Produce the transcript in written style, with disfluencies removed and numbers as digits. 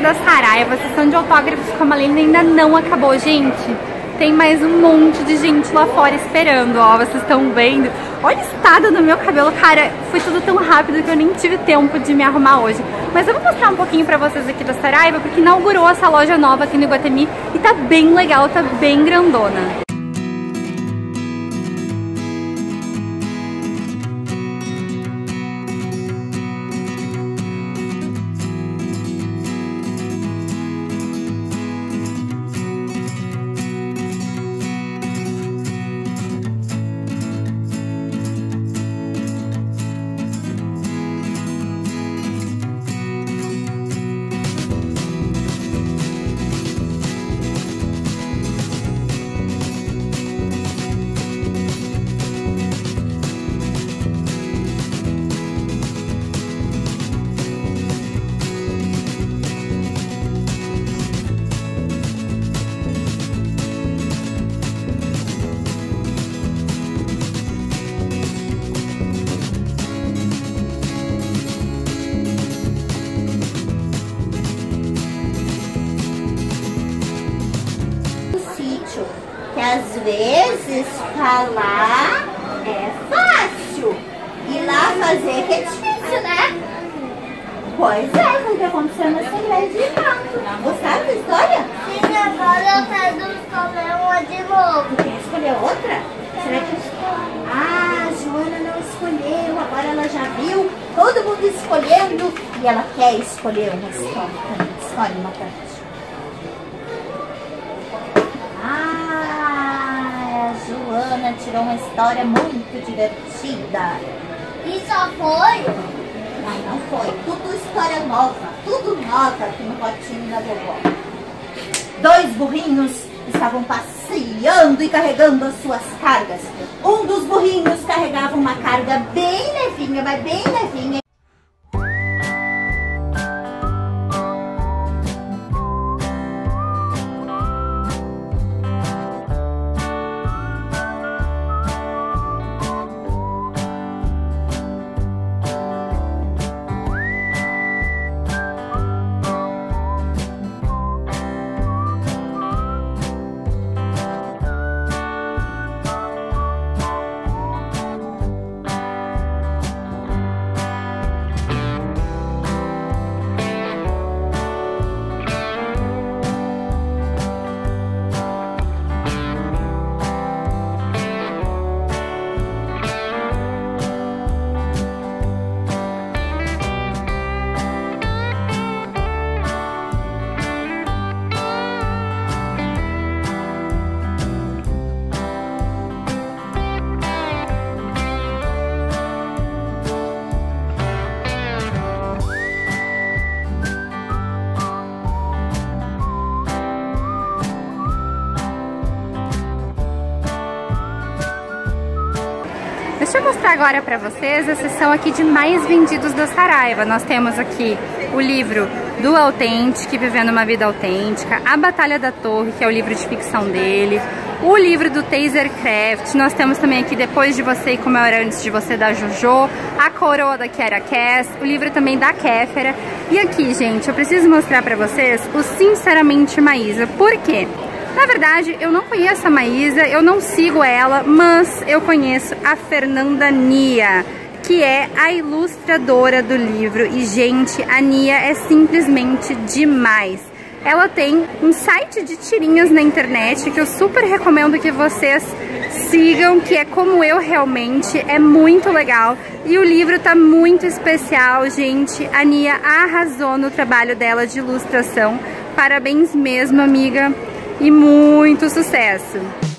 da Saraiva, a sessão de autógrafos com a Malenda ainda não acabou, gente. Tem mais um monte de gente lá fora esperando, ó, vocês estão vendo. Olha o estado do meu cabelo, cara, foi tudo tão rápido que eu nem tive tempo de me arrumar hoje. Mas eu vou mostrar um pouquinho pra vocês aqui da Saraiva, porque inaugurou essa loja nova aqui no Iguatemi e tá bem legal, tá bem grandona. Às vezes falar é fácil e lá fazer que é difícil, né? Pois é, foi o que aconteceu na Segredo de Fato. Gostaram da história? Sim, agora eu quero escolher uma de novo. Quer escolher outra? Será que... Ah, a Joana não escolheu, agora ela já viu todo mundo escolhendo e ela quer escolher uma história. Escolhe uma parte. Joana tirou uma história muito divertida. E só foi? Não, não foi. Tudo história nova. Tudo nota aqui no potinho da vovó. Dois burrinhos estavam passeando e carregando as suas cargas. Um dos burrinhos carregava uma carga bem levinha, mas bem levinha. Deixa eu mostrar agora pra vocês a sessão aqui de mais vendidos da Saraiva. Nós temos aqui o livro do Authentic, Vivendo uma Vida Autêntica, A Batalha da Torre, que é o livro de ficção dele, o livro do Taser Craft. Nós temos também aqui Depois de Você e Como Era Antes de Você, da Jujô, A Coroa da Kera Kess, o livro também da Kéfera. E aqui, gente, eu preciso mostrar pra vocês o Sinceramente Maisa. Por quê? Na verdade, eu não conheço a Maísa, eu não sigo ela, mas eu conheço a Fernanda Nia, que é a ilustradora do livro. E, gente, a Nia é simplesmente demais. Ela tem um site de tirinhas na internet que eu super recomendo que vocês sigam, que é Como Eu Realmente, é muito legal. E o livro tá muito especial, gente. A Nia arrasou no trabalho dela de ilustração. Parabéns mesmo, amiga. E muito sucesso!